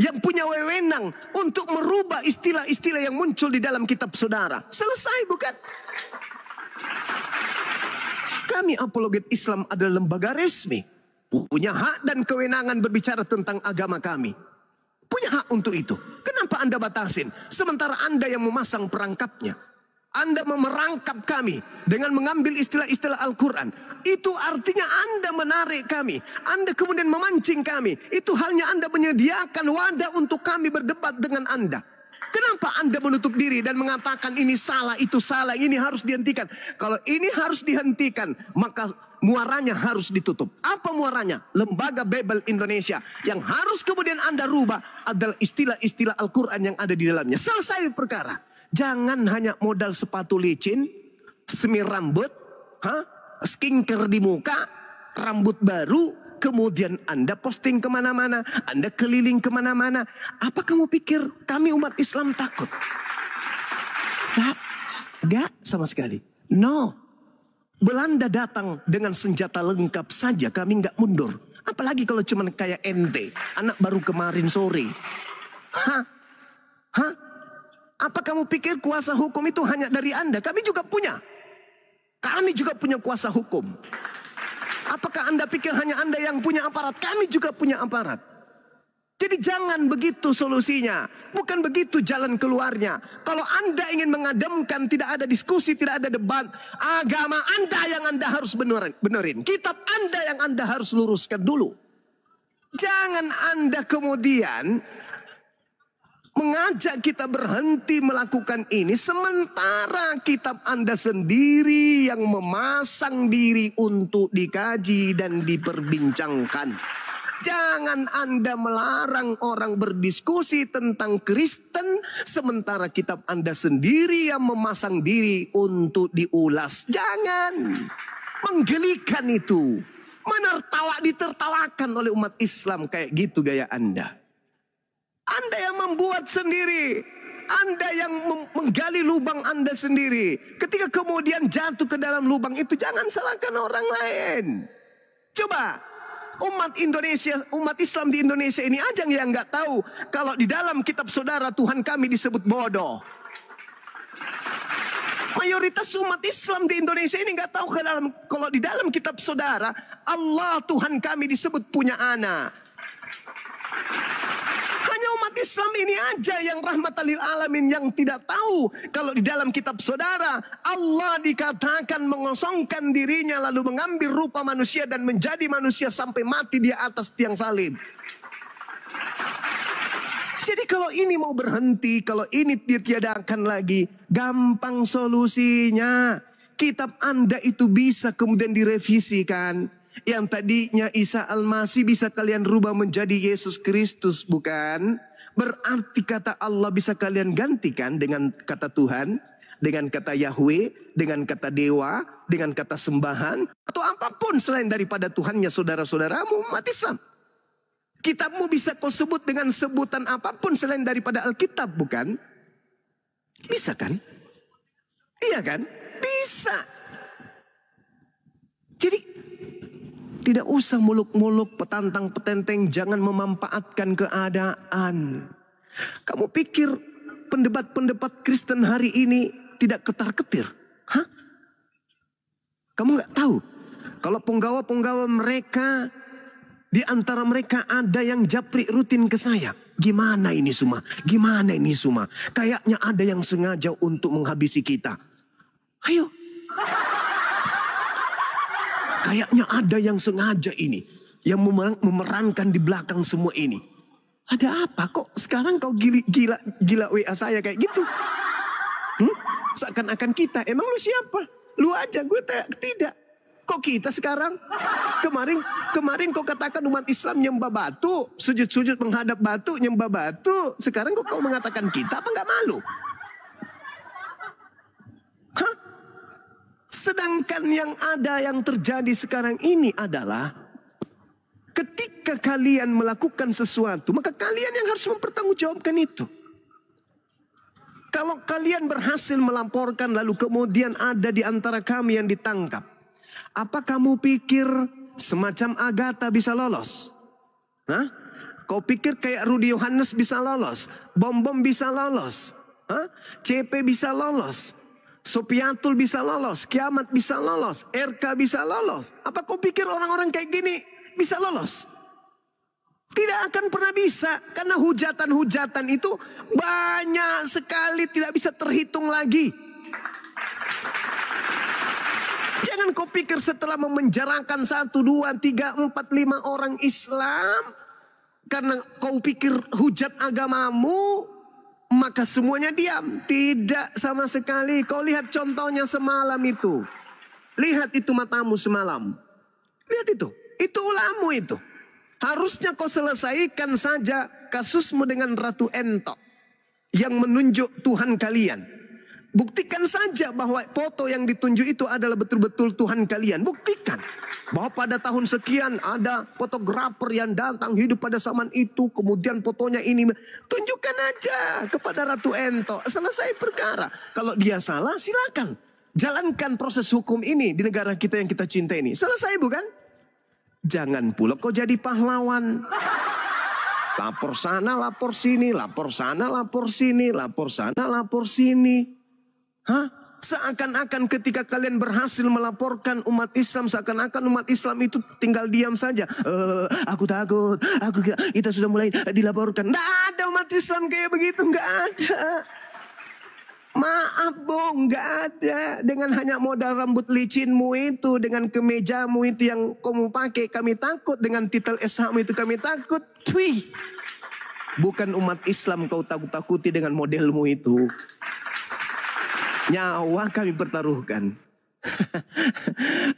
yang punya wewenang untuk merubah istilah-istilah yang muncul di dalam kitab saudara. Selesai, bukan? Kami apologet Islam adalah lembaga resmi. Punya hak dan kewenangan berbicara tentang agama kami. Punya hak untuk itu. Kenapa Anda batasin? Sementara Anda yang memasang perangkapnya. Anda memerangkap kami dengan mengambil istilah-istilah Al-Quran. Itu artinya Anda menarik kami. Anda kemudian memancing kami. Itu halnya Anda menyediakan wadah untuk kami berdebat dengan Anda. Kenapa Anda menutup diri dan mengatakan ini salah, itu salah, ini harus dihentikan. Kalau ini harus dihentikan, maka muaranya harus ditutup. Apa muaranya? Lembaga Bible Indonesia. Yang harus kemudian Anda rubah adalah istilah-istilah Al-Quran yang ada di dalamnya. Selesai perkara. Jangan hanya modal sepatu licin, semir rambut, skinker di muka, rambut baru. Kemudian Anda posting kemana-mana, Anda keliling kemana-mana. Apa kamu pikir kami umat Islam takut? Enggak sama sekali. No. Belanda datang dengan senjata lengkap saja, kami nggak mundur. Apalagi kalau cuman kayak ente, anak baru kemarin sore. Apa kamu pikir kuasa hukum itu hanya dari Anda? Kami juga punya. Kami juga punya kuasa hukum. Apakah Anda pikir hanya Anda yang punya aparat? Kami juga punya aparat. Jadi jangan begitu solusinya. Bukan begitu jalan keluarnya. Kalau Anda ingin mengademkan, tidak ada diskusi, tidak ada debat. Agama Anda yang Anda harus benerin. Kitab Anda yang Anda harus luruskan dulu. Jangan Anda kemudian mengajak kita berhenti melakukan ini sementara kitab Anda sendiri yang memasang diri untuk dikaji dan diperbincangkan. Jangan Anda melarang orang berdiskusi tentang Kristen sementara kitab Anda sendiri yang memasang diri untuk diulas. Jangan, menggelikan itu, menertawa, ditertawakan oleh umat Islam kayak gitu gaya Anda. Anda yang membuat sendiri, Anda yang menggali lubang Anda sendiri. Ketika kemudian jatuh ke dalam lubang itu, jangan salahkan orang lain. Coba umat Indonesia, umat Islam di Indonesia ini aja yang nggak tahu kalau di dalam kitab saudara Tuhan kami disebut bodoh. Mayoritas umat Islam di Indonesia ini nggak tahu kalau di dalam kitab saudara Allah Tuhan kami disebut punya anak. Umat Islam ini aja yang rahmatan lil alamin yang tidak tahu kalau di dalam kitab saudara Allah dikatakan mengosongkan dirinya lalu mengambil rupa manusia dan menjadi manusia sampai mati di atas tiang salib. Jadi kalau ini mau berhenti, kalau ini ditiadakan lagi, gampang solusinya. Kitab Anda itu bisa kemudian direvisikan. Yang tadinya Isa Al-Masih bisa kalian rubah menjadi Yesus Kristus, bukan? Berarti kata Allah bisa kalian gantikan dengan kata Tuhan, dengan kata Yahweh, dengan kata Dewa, dengan kata sembahan, atau apapun selain daripada Tuhannya saudara-saudaramu umat Islam. Kitabmu bisa kau sebut dengan sebutan apapun selain daripada Alkitab, bukan? Bisa kan? Iya kan? Bisa. Jadi tidak usah muluk-muluk, petantang-petenteng, jangan memanfaatkan keadaan. Kamu pikir pendebat-pendebat Kristen hari ini tidak ketar-ketir? Kamu nggak tahu kalau penggawa-penggawa mereka, di antara mereka ada yang japri rutin ke saya. Gimana ini semua? Gimana ini semua? Kayaknya ada yang sengaja untuk menghabisi kita. Ayo. Kayaknya ada yang sengaja ini. Yang memerankan di belakang semua ini. Ada apa kok sekarang kau gila WA saya kayak gitu? Seakan-akan kita. Emang lu siapa? Lu aja, gue tidak. Kok kita sekarang? Kemarin kau katakan umat Islam nyembah batu. Sujud-sujud menghadap batu, nyembah batu. Sekarang kok kau mengatakan kita, apa nggak malu? Sedangkan yang ada yang terjadi sekarang ini adalah ketika kalian melakukan sesuatu, maka kalian yang harus mempertanggungjawabkan itu. Kalau kalian berhasil melaporkan lalu kemudian ada di antara kami yang ditangkap, apa kamu pikir semacam Agatha bisa lolos? Kau pikir kayak Rudy Johannes bisa lolos, Bom-Bom bisa lolos, CP bisa lolos, Sopiatul bisa lolos, Kiamat bisa lolos, RK bisa lolos. Apa kau pikir orang-orang kayak gini bisa lolos? Tidak akan pernah bisa, karena hujatan-hujatan itu banyak sekali, tidak bisa terhitung lagi. Jangan kau pikir setelah memenjarakan 1, 2, 3, 4, 5 orang Islam, karena kau pikir hujat agamamu, maka semuanya diam. Tidak sama sekali. Kau lihat contohnya semalam itu. Lihat itu matamu semalam. Lihat itu. Itu ulamu itu. Harusnya kau selesaikan saja kasusmu dengan Ratu Entok yang menunjuk Tuhan kalian. Buktikan saja bahwa foto yang ditunjuk itu adalah betul-betul Tuhan kalian. Buktikan bahwa pada tahun sekian ada fotografer yang datang hidup pada zaman itu. Kemudian fotonya ini. Tunjukkan aja kepada Ratu Entok. Selesai perkara. Kalau dia salah silakan. Jalankan proses hukum ini di negara kita yang kita cinta ini. Selesai bukan? Jangan pula kau jadi pahlawan. Lapor sana, lapor sini. Lapor sana, lapor sini. Lapor sana, lapor sini. Seakan-akan ketika kalian berhasil melaporkan umat Islam, seakan-akan umat Islam itu tinggal diam saja. Aku takut, kita sudah mulai dilaporkan. Nggak ada umat Islam kayak begitu, nggak ada. Maaf Bung, nggak ada. Dengan hanya modal rambut licinmu itu, dengan kemejamu itu yang kamu pakai, kami takut. Dengan titel SHmu itu kami takut. Wih, bukan umat Islam kau takut-takuti dengan modelmu itu. Nyawa kami pertaruhkan.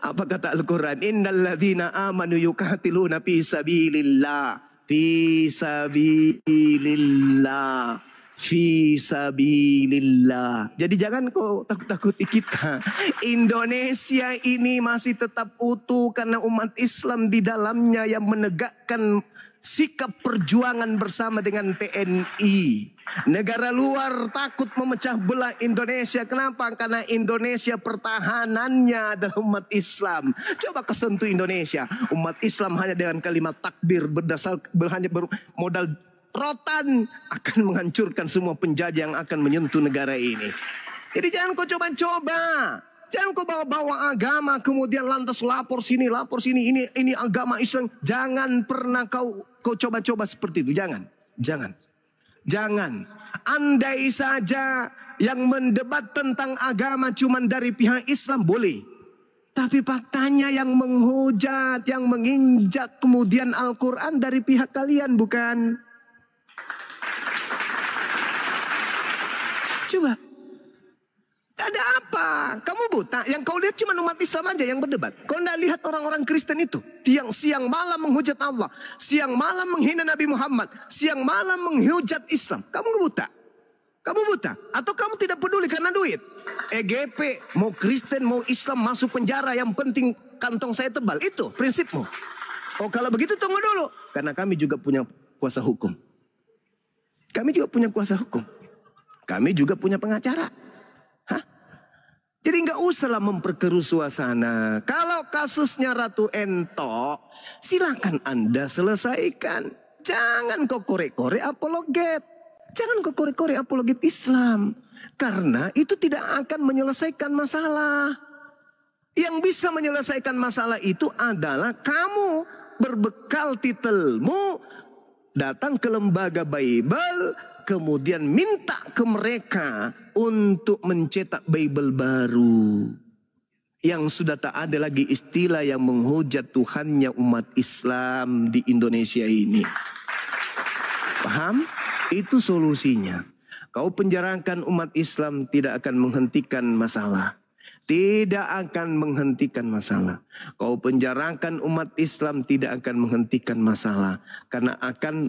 Apa kata Al-Quran? Innal ladzina amanu yuqatiluna fi sabilillah. Fi sabilillah. Fi sabilillah. Jadi jangan kau takut-takuti kita. Indonesia ini masih tetap utuh karena umat Islam di dalamnya yang menegakkan sikap perjuangan bersama dengan TNI. Negara luar takut memecah belah Indonesia. Kenapa? Karena Indonesia pertahanannya adalah umat Islam. Coba kesentuh Indonesia. Umat Islam hanya dengan kalimat takbir berdasar hanya bermodal rotan akan menghancurkan semua penjajah yang akan menyentuh negara ini. Jadi jangan kau coba-coba. Jangan kau bawa-bawa agama kemudian lantas lapor sini, ini agama Islam. Jangan pernah kau coba-coba seperti itu. Jangan. Andai saja yang mendebat tentang agama cuman dari pihak Islam boleh. Tapi faktanya yang menghujat, yang menginjak kemudian Al-Quran dari pihak kalian bukan? Coba. Ada apa? Kamu buta. Yang kau lihat cuma umat Islam aja yang berdebat. Kau tidak lihat orang-orang Kristen itu. Siang malam menghujat Allah. Siang malam menghina Nabi Muhammad. Siang malam menghujat Islam. Kamu buta. Kamu buta. Atau kamu tidak peduli karena duit. EGP. Mau Kristen, mau Islam masuk penjara. Yang penting kantong saya tebal. Itu prinsipmu. Oh kalau begitu tunggu dulu. Karena kami juga punya kuasa hukum. Kami juga punya kuasa hukum. Kami juga punya pengacara. Jadi nggak usahlah memperkeruh suasana. Kalau kasusnya Ratu Entok, silakan Anda selesaikan. Jangan kau korek-korek apologet. Jangan kau korek-korek apologet Islam. Karena itu tidak akan menyelesaikan masalah. Yang bisa menyelesaikan masalah itu adalah kamu berbekal titelmu datang ke lembaga Bible, kemudian minta ke mereka untuk mencetak Bible baru. Yang sudah tak ada lagi istilah yang menghujat Tuhannya umat Islam di Indonesia ini. Paham? Itu solusinya. Kau penjarakan umat Islam tidak akan menghentikan masalah. Tidak akan menghentikan masalah. Kau penjarakan umat Islam tidak akan menghentikan masalah. Karena akan...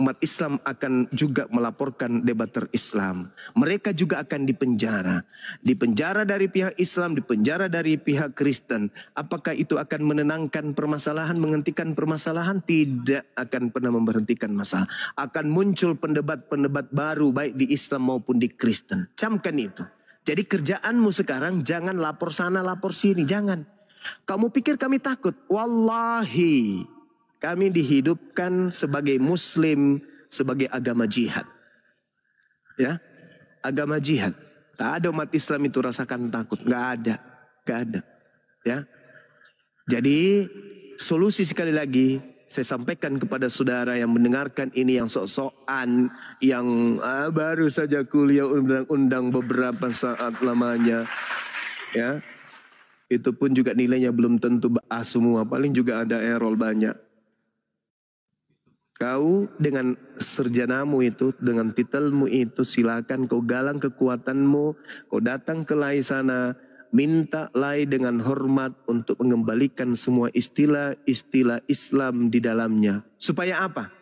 umat Islam akan juga melaporkan debater Islam. Mereka juga akan dipenjara. Dipenjara dari pihak Islam, dipenjara dari pihak Kristen. Apakah itu akan menenangkan permasalahan, menghentikan permasalahan? Tidak akan pernah memberhentikan masalah. Akan muncul pendebat-pendebat baru baik di Islam maupun di Kristen. Camkan itu. Jadi kerjaanmu sekarang jangan lapor sana, lapor sini. Jangan. Kamu pikir kami takut? Wallahi. Kami dihidupkan sebagai Muslim, sebagai agama jihad. Ya, agama jihad. Tak ada umat Islam itu rasakan takut, nggak ada. Ya, jadi solusi sekali lagi saya sampaikan kepada saudara yang mendengarkan ini, yang sok-sokan, yang baru saja kuliah undang-undang beberapa saat lamanya, ya, itu pun juga nilainya belum tentu A semua, paling juga ada error banyak. Kau dengan serjanamu itu, dengan titelmu itu, silakan kau galang kekuatanmu, kau datang ke lai sana. Minta lai dengan hormat untuk mengembalikan semua istilah-istilah Islam di dalamnya. Supaya apa?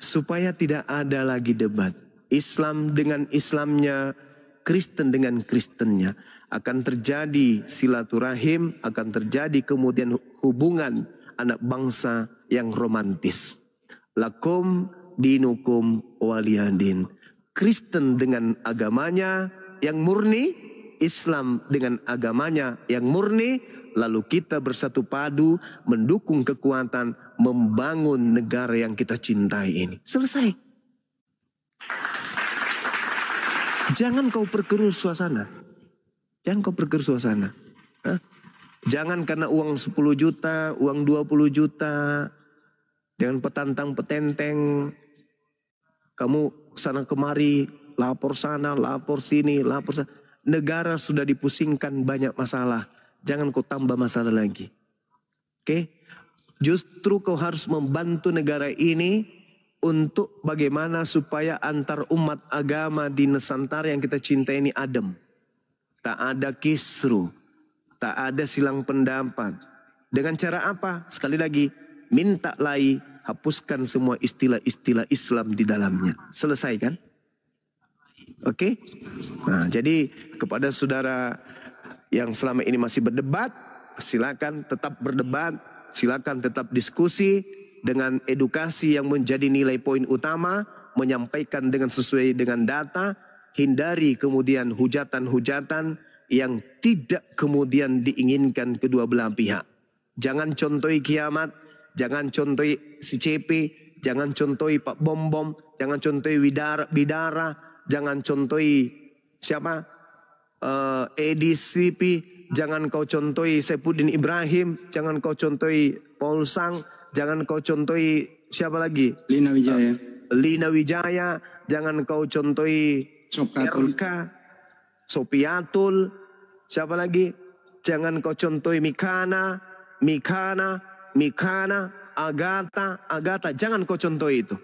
Supaya tidak ada lagi debat. Islam dengan Islamnya, Kristen dengan Kristennya. Akan terjadi silaturahim, akan terjadi kemudian hubungan anak bangsa yang romantis. Lakum dinukum waliyadin. Kristen dengan agamanya yang murni, Islam dengan agamanya yang murni, lalu kita bersatu padu mendukung kekuatan membangun negara yang kita cintai ini. Selesai. Jangan kau perkeruh suasana. Jangan kau perkeruh suasana. Hah? Jangan karena uang 10 juta, uang 20 juta, jangan petantang-petenteng, kamu sana kemari, lapor sana, lapor sini, lapor sana. Negara sudah dipusingkan banyak masalah. Jangan kau tambah masalah lagi. Oke? Justru kau harus membantu negara ini untuk bagaimana supaya antar umat agama di Nusantara yang kita cinta ini adem. Tak ada kisruh. Tak ada silang pendapat. Dengan cara apa? Sekali lagi, minta lai hapuskan semua istilah-istilah Islam di dalamnya. Selesai kan? Oke, nah jadi kepada saudara yang selama ini masih berdebat, silakan tetap berdebat, silakan tetap diskusi dengan edukasi yang menjadi nilai poin utama, menyampaikan dengan sesuai dengan data, hindari kemudian hujatan-hujatan yang tidak kemudian diinginkan kedua belah pihak. Jangan contohi kiamat, jangan contohi si CP, jangan contohi Pak Bom-Bom, jangan contohi Widara. Jangan contohi siapa? Edi Sipi. Jangan kau contohi Saifuddin Ibrahim. Jangan kau contohi Paul Sang. Jangan kau contohi siapa lagi? Lina Wijaya. Lina Wijaya. Jangan kau contohi Coklatul, Sopiatul. Siapa lagi? Jangan kau contohi Mikana, Agatha. Jangan kau contohi itu.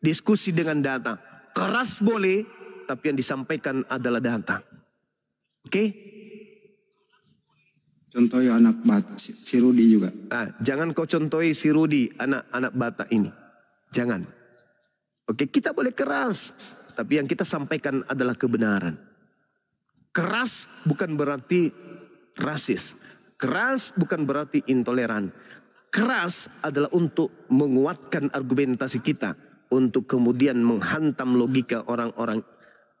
Diskusi dengan data. Keras boleh, tapi yang disampaikan adalah data. Oke? Okay? Contohi anak Batak, si Rudy juga. Ah, jangan kau contohi si Rudy, anak Batak ini. Jangan. Oke, okay, kita boleh keras, tapi yang kita sampaikan adalah kebenaran. Keras bukan berarti rasis. Keras bukan berarti intoleran. Keras adalah untuk menguatkan argumentasi kita. Untuk kemudian menghantam logika orang-orang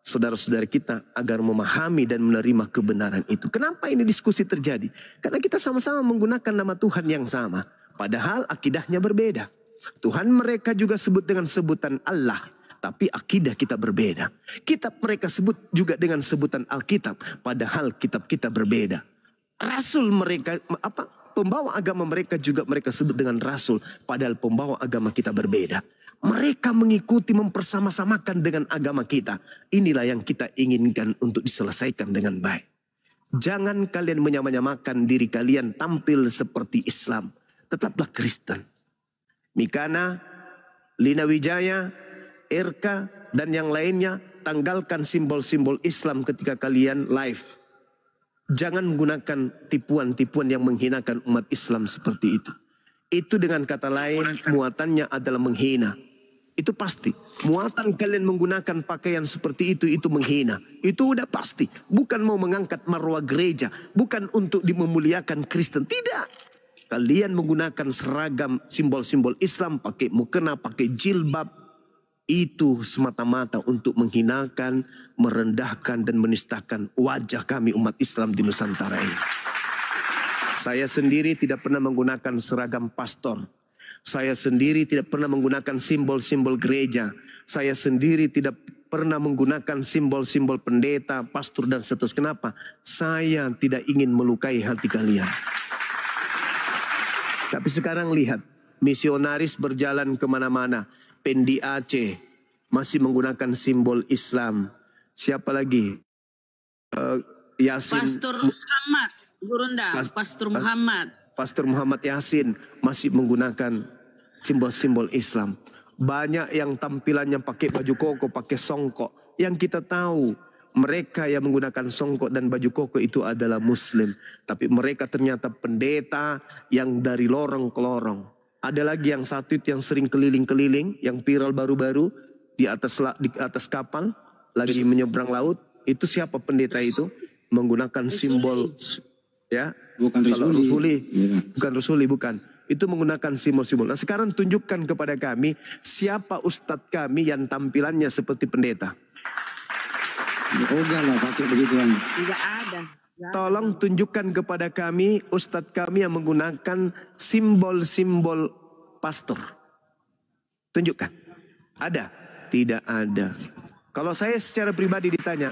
saudara-saudara kita agar memahami dan menerima kebenaran itu. Kenapa ini diskusi terjadi? Karena kita sama-sama menggunakan nama Tuhan yang sama. Padahal akidahnya berbeda. Tuhan mereka juga sebut dengan sebutan Allah. Tapi akidah kita berbeda. Kitab mereka sebut juga dengan sebutan Alkitab. Padahal kitab kita berbeda. Rasul mereka, pembawa agama mereka juga mereka sebut dengan Rasul. Padahal pembawa agama kita berbeda. Mereka mengikuti mempersama-samakan dengan agama kita. Inilah yang kita inginkan untuk diselesaikan dengan baik. Jangan kalian menyamakan diri kalian tampil seperti Islam. Tetaplah Kristen. Mikana, Lina Wijaya, Erka, dan yang lainnya. Tanggalkan simbol-simbol Islam ketika kalian live. Jangan menggunakan tipuan-tipuan yang menghinakan umat Islam seperti itu. Itu dengan kata lain muatannya adalah menghina. Itu pasti. Muatan kalian menggunakan pakaian seperti itu menghina. Itu udah pasti. Bukan mau mengangkat marwah gereja. Bukan untuk dimemuliakan Kristen. Tidak. Kalian menggunakan seragam simbol-simbol Islam. Pakai mukena, pakai jilbab. Itu semata-mata untuk menghinakan, merendahkan dan menistakan wajah kami umat Islam di Nusantara ini. Saya sendiri tidak pernah menggunakan seragam pastor. Saya sendiri tidak pernah menggunakan simbol-simbol gereja. Saya sendiri tidak pernah menggunakan simbol-simbol pendeta, pastor, dan seterusnya. Kenapa? Saya tidak ingin melukai hati kalian. Tapi sekarang lihat, misionaris berjalan kemana-mana. Pendi Aceh masih menggunakan simbol Islam. Siapa lagi? Yasin. Pastor Muhammad. Gurunda, Pastor Muhammad Yasin masih menggunakan simbol-simbol Islam. Banyak yang tampilannya pakai baju koko, pakai songkok. Yang kita tahu mereka yang menggunakan songkok dan baju koko itu adalah Muslim. Tapi mereka ternyata pendeta yang dari lorong ke lorong. Ada lagi yang satu yang sering keliling-keliling, yang viral baru-baru di atas kapal lagi menyeberang laut. Itu siapa pendeta itu? Menggunakan simbol. Ya, bukan Rusuli, bukan. Itu menggunakan simbol-simbol. Nah, sekarang tunjukkan kepada kami siapa ustadz kami yang tampilannya seperti pendeta. Ogah lah pakai begituan. Tidak ada. Tolong tunjukkan kepada kami ustadz kami yang menggunakan simbol-simbol pastor. Tunjukkan. Ada? Tidak ada. Kalau saya secara pribadi ditanya,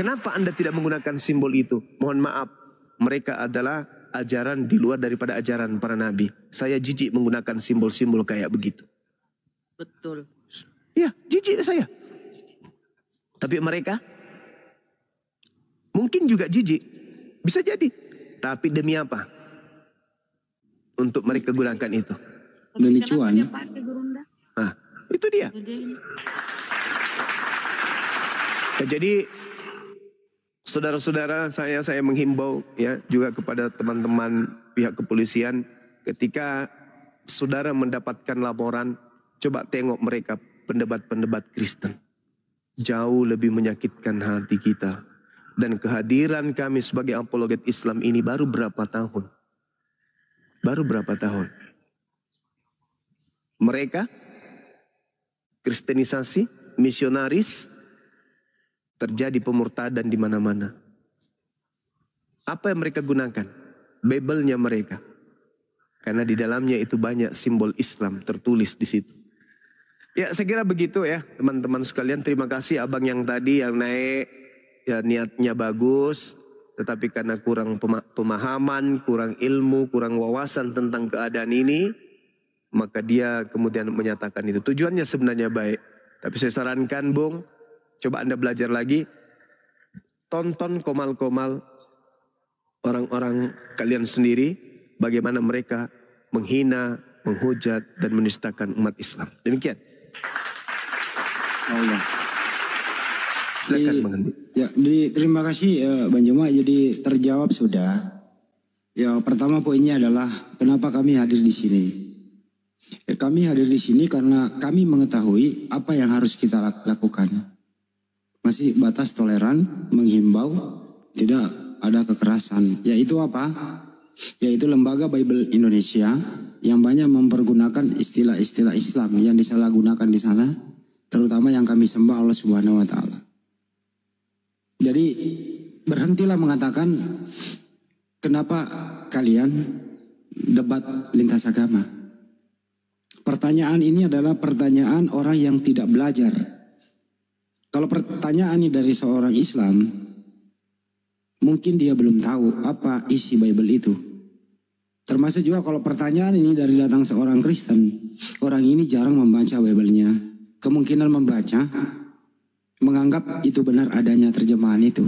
kenapa Anda tidak menggunakan simbol itu? Mohon maaf. Mereka adalah ajaran di luar daripada ajaran para nabi. Saya jijik menggunakan simbol-simbol kayak begitu. Betul. Ya, jijik saya. Tapi mereka mungkin juga jijik. Bisa jadi. Tapi demi apa? Untuk mereka gunakan itu. Demi cuan. Nah, itu dia. Ya, jadi saudara-saudara saya menghimbau ya juga kepada teman-teman pihak kepolisian, ketika saudara mendapatkan laporan, coba tengok mereka pendebat-pendebat Kristen. Jauh lebih menyakitkan hati kita. Dan kehadiran kami sebagai apologet Islam ini baru berapa tahun? Mereka kristenisasi, misionaris, terjadi pemurtadan di mana-mana. Apa yang mereka gunakan? Bible-nya mereka. Karena di dalamnya itu banyak simbol Islam tertulis di situ. Ya, saya kira begitu ya, teman-teman sekalian. Terima kasih abang yang tadi yang naik. Ya, niatnya bagus, tetapi karena kurang pemahaman, kurang ilmu, kurang wawasan tentang keadaan ini, maka dia kemudian menyatakan itu. Tujuannya sebenarnya baik. Tapi saya sarankan, Bung, coba Anda belajar lagi, tonton komal-komal orang-orang kalian sendiri, bagaimana mereka menghina, menghujat, dan menistakan umat Islam. Demikian. Silakan Bang Andi. Ya, terima kasih Bang Juma, jadi terjawab sudah. Ya, pertama poinnya adalah kenapa kami hadir di sini. Ya, kami hadir di sini karena kami mengetahui apa yang harus kita lakukan. Masih batas toleran, menghimbau, tidak ada kekerasan. Yaitu apa? Yaitu Lembaga Bible Indonesia yang banyak mempergunakan istilah-istilah Islam yang disalahgunakan di sana, terutama yang kami sembah Allah Subhanahu wa Ta'ala. Jadi berhentilah mengatakan kenapa kalian debat lintas agama. Pertanyaan ini adalah pertanyaan orang yang tidak belajar. Kalau pertanyaan ini dari seorang Islam, mungkin dia belum tahu apa isi Bible itu. Termasuk juga kalau pertanyaan ini dari datang seorang Kristen, orang ini jarang membaca Bible-nya. Kemungkinan membaca, menganggap itu benar adanya terjemahan itu.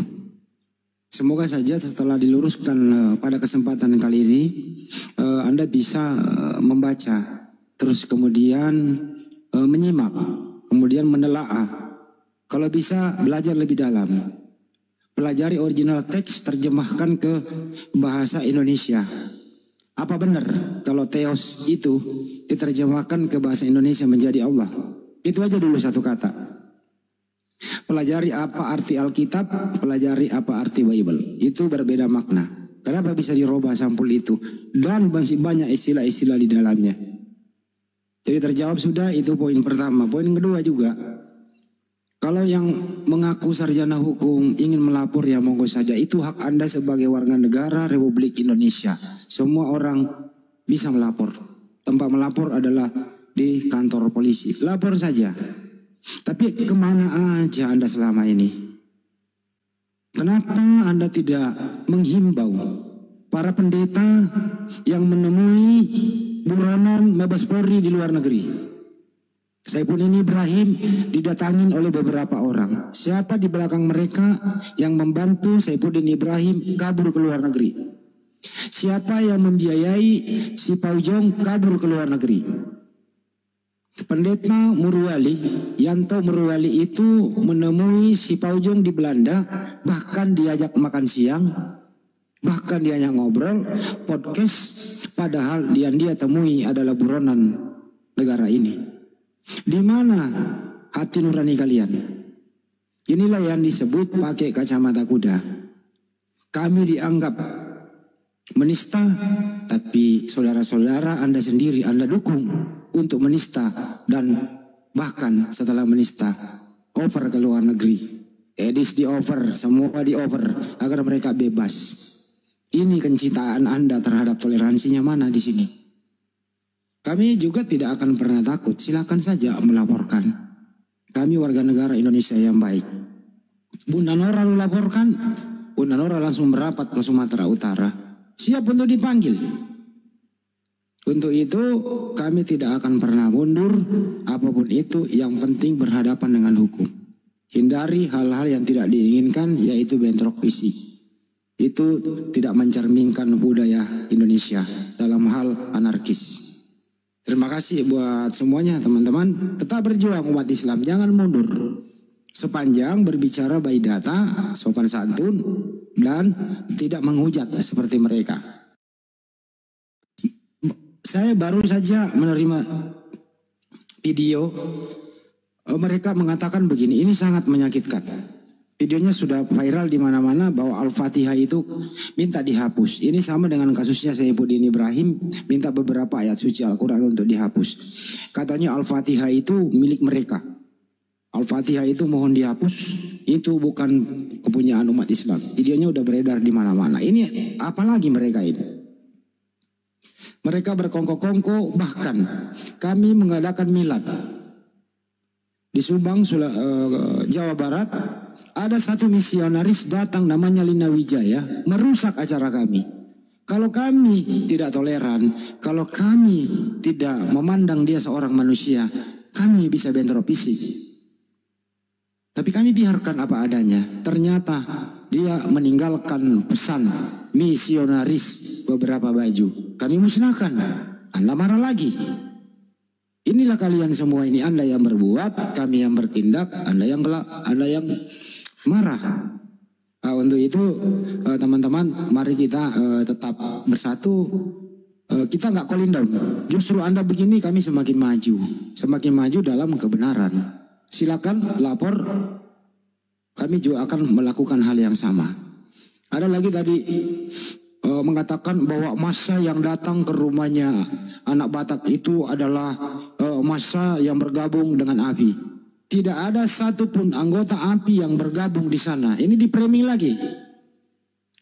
Semoga saja setelah diluruskan pada kesempatan kali ini, Anda bisa membaca, terus kemudian menyimak, kemudian menelaah. Kalau bisa belajar lebih dalam, pelajari original teks, terjemahkan ke bahasa Indonesia. Apa benar kalau Theos itu diterjemahkan ke bahasa Indonesia menjadi Allah? Itu aja dulu satu kata. Pelajari apa arti Alkitab, pelajari apa arti Bible. Itu berbeda makna. Kenapa bisa dirubah sampul itu? Dan masih banyak istilah-istilah di dalamnya. Jadi terjawab sudah, itu poin pertama. Poin kedua juga, kalau yang mengaku sarjana hukum ingin melapor, ya monggo saja. Itu hak Anda sebagai warga negara Republik Indonesia. Semua orang bisa melapor. Tempat melapor adalah di kantor polisi. Lapor saja. Tapi kemana aja Anda selama ini? Kenapa Anda tidak menghimbau para pendeta yang menemui buronan Mabes Polri di luar negeri? Saifuddin Ibrahim didatangin oleh beberapa orang. Siapa di belakang mereka yang membantu Saifuddin Ibrahim kabur ke luar negeri? Siapa yang membiayai si Paujong kabur ke luar negeri? Pendeta Muruwali, Yanto Muruwali itu menemui si Paujong di Belanda, bahkan diajak makan siang, bahkan dia ngobrol, podcast, padahal yang dia temui adalah buronan negara ini. Di mana hati nurani kalian? Inilah yang disebut pakai kacamata kuda. Kami dianggap menista, tapi saudara-saudara Anda sendiri Anda dukung untuk menista, dan bahkan setelah menista over ke luar negeri. Edis di over, semua di over agar mereka bebas. Ini kecintaan Anda terhadap toleransinya mana di sini? Kami juga tidak akan pernah takut, silakan saja melaporkan. Kami warga negara Indonesia yang baik. Bunda Nora melaporkan, Bunda Nora langsung merapat ke Sumatera Utara. Siap untuk dipanggil. Untuk itu kami tidak akan pernah mundur, apapun itu yang penting berhadapan dengan hukum. Hindari hal-hal yang tidak diinginkan, yaitu bentrok fisik. Itu tidak mencerminkan budaya Indonesia dalam hal anarkis. Terima kasih buat semuanya teman-teman. Tetap berjuang umat Islam, jangan mundur. Sepanjang berbicara by data, sopan santun, dan tidak menghujat seperti mereka. Saya baru saja menerima video. Mereka mengatakan begini, ini sangat menyakitkan. Videonya sudah viral di mana-mana bahwa Al-Fatihah itu minta dihapus. Ini sama dengan kasusnya Saifuddin Ibrahim minta beberapa ayat suci Al-Quran untuk dihapus. Katanya Al-Fatihah itu milik mereka. Al-Fatihah itu mohon dihapus, itu bukan kepunyaan umat Islam. Videonya udah beredar di mana-mana. Ini apalagi mereka ini? Mereka berkongko-kongko, bahkan kami mengadakan milad di Subang, Jawa Barat. Ada satu misionaris datang namanya Lina Wijaya, merusak acara kami. Kalau kami tidak toleran, kalau kami tidak memandang dia seorang manusia, kami bisa bentrok fisik. Tapi kami biarkan apa adanya. Ternyata dia meninggalkan pesan misionaris beberapa baju. Kami musnahkan. Anda marah lagi. Inilah kalian semua ini, Anda yang berbuat, kami yang bertindak, Anda yang marah. Untuk itu teman-teman, mari kita tetap bersatu. Kita nggak cooling down. Justru Anda begini, kami semakin maju. Semakin maju dalam kebenaran. Silakan lapor. Kami juga akan melakukan hal yang sama. Ada lagi tadi mengatakan bahwa massa yang datang ke rumahnya anak Batak itu adalah massa yang bergabung dengan API. Tidak ada satupun anggota API yang bergabung di sana. Ini dipremi lagi.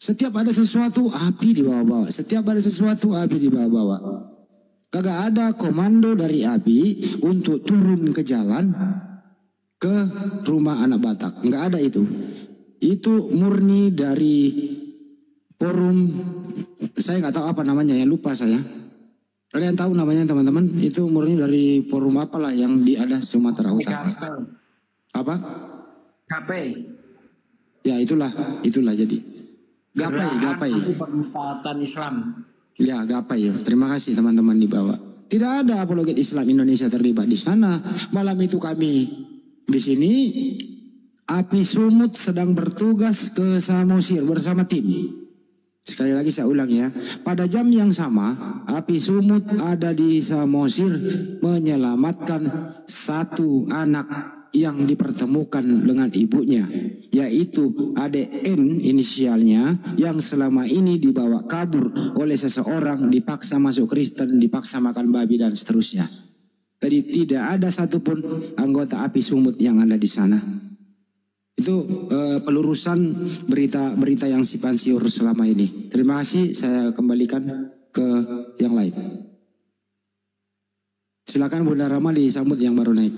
Setiap ada sesuatu API dibawa-bawa. Setiap ada sesuatu API dibawa-bawa. Kagak ada komando dari API untuk turun ke jalan ke rumah anak Batak. Nggak ada itu. Itu murni dari forum, saya nggak tahu apa namanya ya, lupa saya. Kalian tahu namanya teman-teman, itu murni dari forum apalah yang ada Sumatera Utara. Apa? KPI. Ya itulah jadi. Gapai. Perempatan Islam. Ya Gapai. Terima kasih teman-teman di bawah. Tidak ada apologet Islam Indonesia terlibat di sana. Malam itu kami di sini. API Sumut sedang bertugas ke Samosir bersama tim. Sekali lagi saya ulang ya, pada jam yang sama API Sumut ada di Samosir menyelamatkan satu anak yang dipertemukan dengan ibunya, yaitu Ade N inisialnya, yang selama ini dibawa kabur oleh seseorang, dipaksa masuk Kristen, dipaksa makan babi dan seterusnya. Tadi tidak ada satupun anggota API Sumut yang ada di sana. Itu pelurusan berita-berita yang simpang siur selama ini. Terima kasih, saya kembalikan ke yang lain. Silakan Bunda Rama disambut yang baru naik.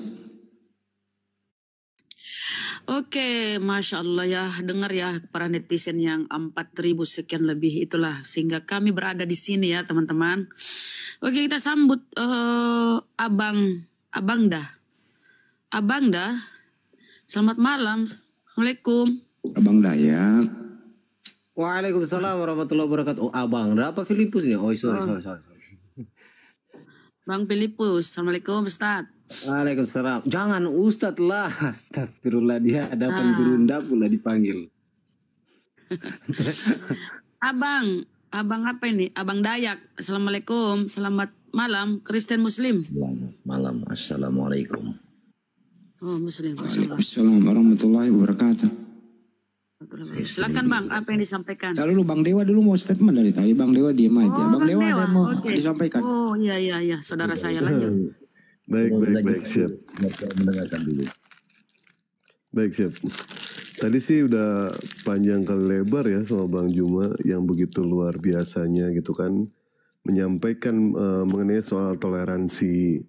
Oke, Masya Allah ya, dengar ya para netizen yang 4.000 sekian lebih itulah. Sehingga kami berada di sini ya teman-teman. Oke, kita sambut Abang Dah. Selamat malam. Assalamualaikum. Abang Dayak. Waalaikumsalam warahmatullahi wabarakatuh. Oh, Abang Dah apa Filipus ini? Oh, sorry. Bang Filipus, Assalamualaikum Ustadz. Waalaikumsalam. Jangan Ustadz lah. Astagfirullah, dia ada penggurunda pula dipanggil. Abang apa ini? Abang Dayak. Assalamualaikum. Selamat malam. Kristen Muslim. Selamat malam. Assalamualaikum. Oh, Muslim. Waalaikumsalam warahmatullahi wabarakatuh. Silakan Bang, apa yang disampaikan? Lalu Bang Dewa dulu mau statement dari tadi. Bang Dewa diam aja. Oh, Bang Dewa ada mau disampaikan. Oh iya, saudara saya lanjut. Baik, siap. Mendengarkan dulu. Baik, siap. Tadi sih udah panjang kali lebar ya sama Bang Juma yang begitu luar biasanya gitu kan. Menyampaikan mengenai soal toleransi.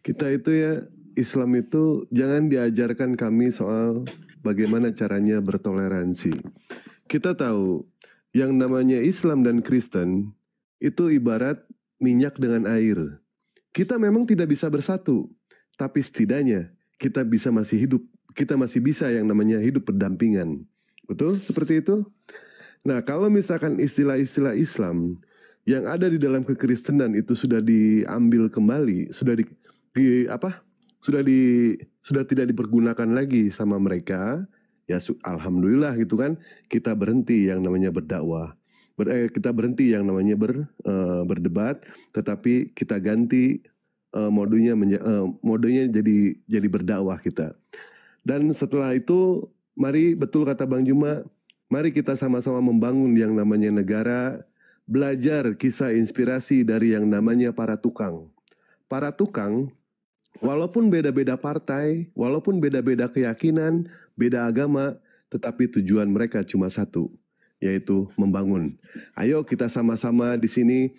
Kita itu ya, Islam itu jangan diajarkan kami soal bagaimana caranya bertoleransi. Kita tahu yang namanya Islam dan Kristen itu ibarat minyak dengan air. Kita memang tidak bisa bersatu, tapi setidaknya kita bisa masih hidup. Kita masih bisa yang namanya hidup berdampingan. Betul? Seperti itu? Nah, kalau misalkan istilah-istilah Islam yang ada di dalam kekristenan itu sudah diambil kembali, sudah tidak dipergunakan lagi sama mereka, ya alhamdulillah gitu kan, kita berhenti yang namanya berdakwah. Kita berhenti yang namanya berdebat, tetapi kita ganti modenya jadi berdakwah kita. Dan setelah itu, mari betul kata Bang Juma, mari kita sama-sama membangun yang namanya negara, belajar kisah inspirasi dari yang namanya para tukang. Para tukang, walaupun beda-beda partai, walaupun beda-beda keyakinan, beda agama, tetapi tujuan mereka cuma satu, yaitu membangun. Ayo kita sama-sama di sini,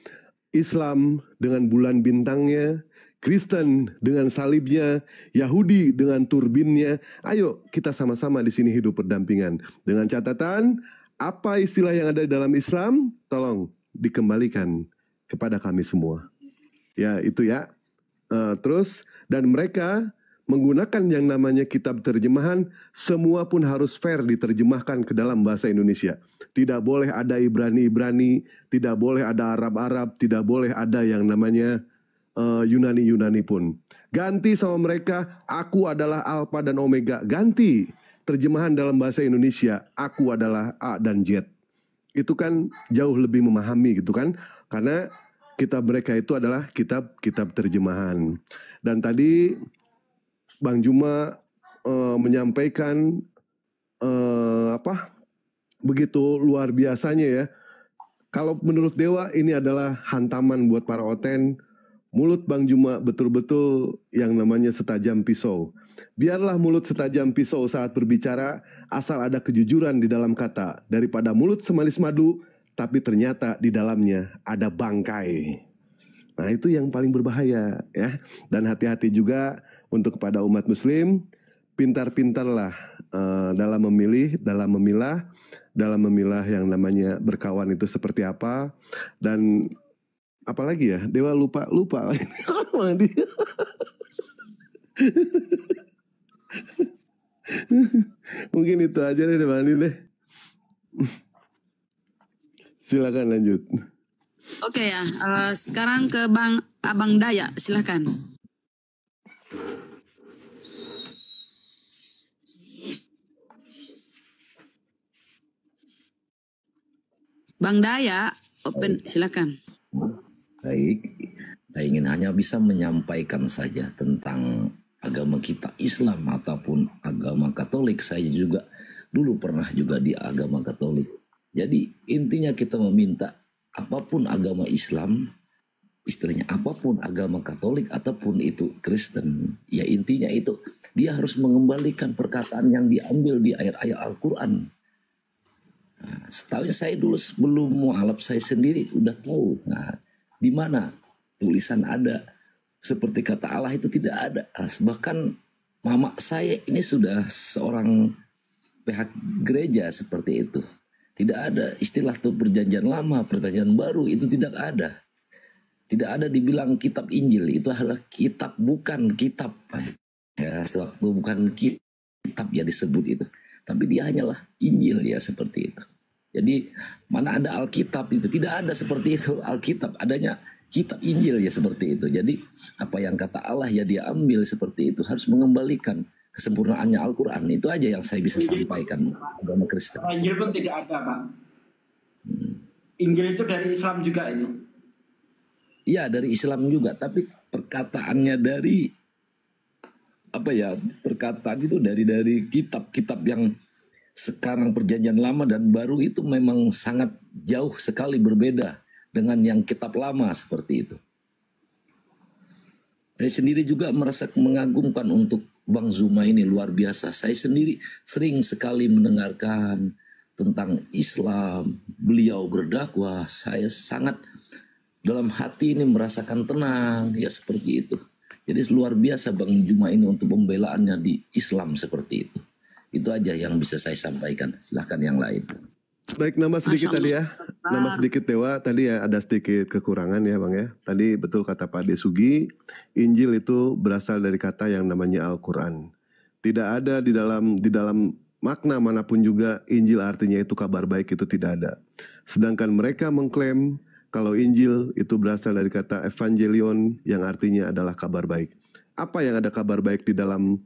Islam dengan bulan bintangnya, Kristen dengan salibnya, Yahudi dengan turbinnya. Ayo kita sama-sama di sini hidup berdampingan. Dengan catatan, apa istilah yang ada dalam Islam, tolong dikembalikan kepada kami semua. Ya itu ya. Terus, dan mereka menggunakan yang namanya kitab terjemahan, semua pun harus fair diterjemahkan ke dalam bahasa Indonesia. Tidak boleh ada Ibrani-Ibrani, tidak boleh ada Arab-Arab, tidak boleh ada yang namanya Yunani-Yunani pun. Ganti sama mereka, aku adalah Alpha dan Omega. Ganti terjemahan dalam bahasa Indonesia, aku adalah A dan Z. Itu kan jauh lebih memahami gitu kan, karena kitab mereka itu adalah kitab-kitab terjemahan. Dan tadi Bang Juma menyampaikan begitu luar biasanya ya. Kalau menurut Dewa ini adalah hantaman buat para oten. Mulut Bang Juma betul-betul yang namanya setajam pisau. Biarlah mulut setajam pisau saat berbicara, asal ada kejujuran di dalam kata. Daripada mulut semanis madu, tapi ternyata di dalamnya ada bangkai. Nah itu yang paling berbahaya ya. Dan hati-hati juga untuk kepada umat muslim, pintar-pintarlah dalam memilih, dalam memilah yang namanya berkawan itu seperti apa. Dan apalagi ya, Dewa lupa. Mungkin itu aja deh, Bang Andi deh. Silakan lanjut. Oke ya, sekarang ke Abang Dayak, silakan. Bang Dayak, open, silakan. Baik, saya ingin hanya bisa menyampaikan saja tentang agama kita Islam ataupun agama Katolik. Saya juga dulu pernah juga di agama Katolik. Jadi intinya kita meminta apapun agama Islam, istilahnya apapun agama Katolik ataupun itu Kristen, ya intinya itu dia harus mengembalikan perkataan yang diambil di ayat-ayat Al-Quran. Nah, setahu saya dulu sebelum mu'alaf saya sendiri udah tahu. Nah, di mana tulisan ada seperti kata Allah itu tidak ada. Bahkan mama saya ini sudah seorang pihak gereja seperti itu. Tidak ada istilah tuh perjanjian lama, perjanjian baru, itu tidak ada. Tidak ada dibilang kitab Injil, itu adalah kitab bukan kitab. Ya, sewaktu bukan kitab ya disebut itu. Tapi dia hanyalah Injil ya seperti itu. Jadi mana ada Alkitab itu, tidak ada seperti itu Alkitab, adanya kitab Injil ya seperti itu. Jadi apa yang kata Allah ya dia ambil seperti itu, harus mengembalikan kesempurnaannya Al-Quran. Itu aja yang saya bisa Injil sampaikan agama Kristen. Injil pun tidak ada Pak. Injil itu dari Islam juga ini? Iya dari Islam juga, tapi perkataannya dari apa ya, perkataan itu dari kitab-kitab yang sekarang perjanjian lama dan baru itu memang sangat jauh sekali berbeda dengan yang kitab lama seperti itu. Saya sendiri juga merasa mengagumkan untuk Bang Zuma ini, luar biasa. Saya sendiri sering sekali mendengarkan tentang Islam, beliau berdakwah, saya sangat dalam hati ini merasakan tenang ya seperti itu. Jadi luar biasa Bang Zuma ini untuk pembelaannya di Islam seperti itu. Itu aja yang bisa saya sampaikan. Silahkan yang lain. Baik, nama sedikit tadi ya. Nama sedikit Dewa. Tadi ya ada sedikit kekurangan ya Bang ya. Tadi betul kata Pak Desugi, Injil itu berasal dari kata yang namanya Al-Quran. Tidak ada di dalam makna manapun juga Injil artinya itu kabar baik, itu tidak ada. Sedangkan mereka mengklaim kalau Injil itu berasal dari kata Evangelion yang artinya adalah kabar baik. Apa yang ada kabar baik di dalam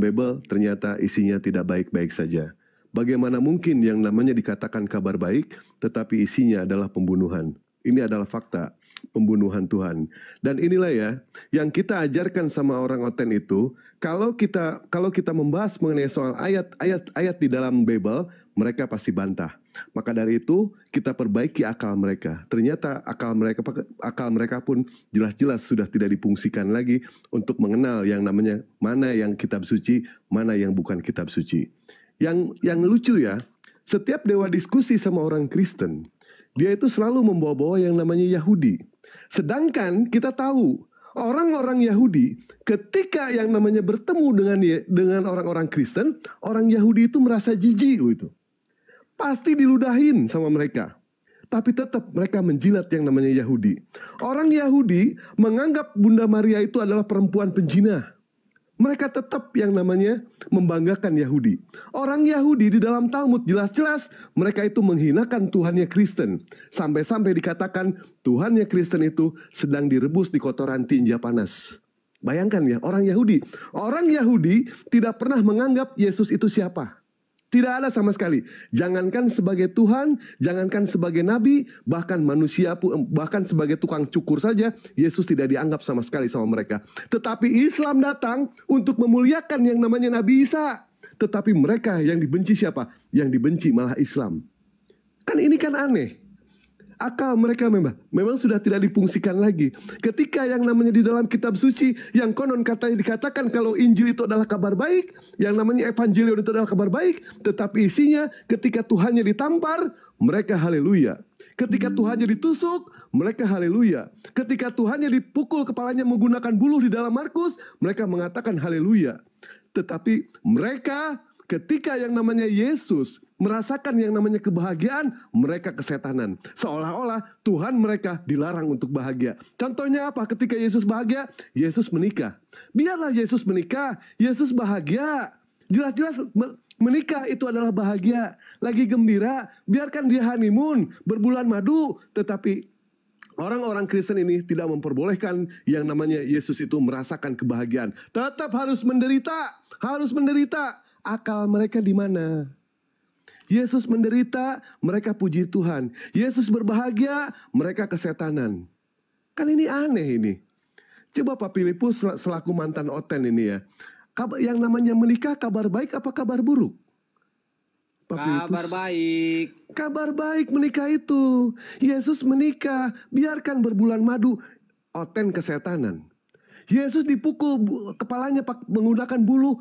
Bible? Ternyata isinya tidak baik-baik saja. Bagaimana mungkin yang namanya dikatakan kabar baik tetapi isinya adalah pembunuhan? Ini adalah fakta pembunuhan Tuhan. Dan inilah ya yang kita ajarkan sama orang Oten itu. Kalau kita membahas mengenai soal ayat-ayat di dalam Bible, mereka pasti bantah. Maka dari itu kita perbaiki akal mereka. Ternyata akal mereka pun jelas-jelas sudah tidak difungsikan lagi untuk mengenal yang namanya mana yang kitab suci, mana yang bukan kitab suci. Yang lucu ya, setiap Dewa diskusi sama orang Kristen, dia itu selalu membawa-bawa yang namanya Yahudi. Sedangkan kita tahu orang-orang Yahudi ketika yang namanya bertemu dengan orang-orang Kristen, orang Yahudi itu merasa jijik gitu. Pasti diludahin sama mereka. Tapi tetap mereka menjilat yang namanya Yahudi. Orang Yahudi menganggap Bunda Maria itu adalah perempuan penzina. Mereka tetap yang namanya membanggakan Yahudi. Orang Yahudi di dalam Talmud jelas-jelas mereka itu menghinakan Tuhannya Kristen. Sampai-sampai dikatakan Tuhannya Kristen itu sedang direbus di kotoran tinja panas. Bayangkan ya, orang Yahudi. Orang Yahudi tidak pernah menganggap Yesus itu siapa. Tidak ada sama sekali. Jangankan sebagai Tuhan, jangankan sebagai Nabi, bahkan manusia, bahkan sebagai tukang cukur saja, Yesus tidak dianggap sama sekali sama mereka. Tetapi Islam datang untuk memuliakan yang namanya Nabi Isa. Tetapi mereka yang dibenci siapa? Yang dibenci malah Islam. Kan ini kan aneh. Akal mereka memang sudah tidak difungsikan lagi. Ketika yang namanya di dalam kitab suci, yang konon katanya dikatakan kalau Injil itu adalah kabar baik, yang namanya Evangelion itu adalah kabar baik, tetapi isinya ketika Tuhannya ditampar, mereka haleluya. Ketika Tuhannya ditusuk, mereka haleluya. Ketika Tuhannya dipukul kepalanya menggunakan buluh di dalam Markus, mereka mengatakan haleluya. Tetapi mereka ketika yang namanya Yesus merasakan yang namanya kebahagiaan, mereka kesetanan. Seolah-olah Tuhan mereka dilarang untuk bahagia. Contohnya apa? Ketika Yesus bahagia, Yesus menikah. Biarlah Yesus menikah, Yesus bahagia. Jelas-jelas menikah itu adalah bahagia. Lagi gembira, biarkan dia honeymoon, berbulan madu. Tetapi orang-orang Kristen ini tidak memperbolehkan yang namanya Yesus itu merasakan kebahagiaan. Tetap harus menderita, harus menderita. Akal mereka di mana? Yesus menderita, mereka puji Tuhan. Yesus berbahagia, mereka kesetanan. Kan ini aneh ini. Coba Papilipus selaku mantan Oten ini ya. Yang namanya menikah kabar baik apa kabar buruk? Papilipus. Kabar baik. Kabar baik menikah itu. Yesus menikah, biarkan berbulan madu. Oten kesetanan. Yesus dipukul kepalanya menggunakan bulu.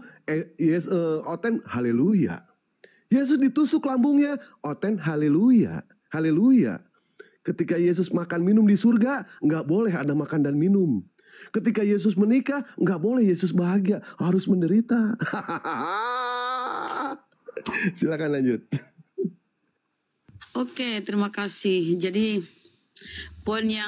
Oten haleluya. Yesus ditusuk lambungnya, Oten haleluya, haleluya. Ketika Yesus makan minum di surga, nggak boleh ada makan dan minum. Ketika Yesus menikah, nggak boleh Yesus bahagia, harus menderita. Silakan lanjut. Oke, terima kasih. Jadi poin yang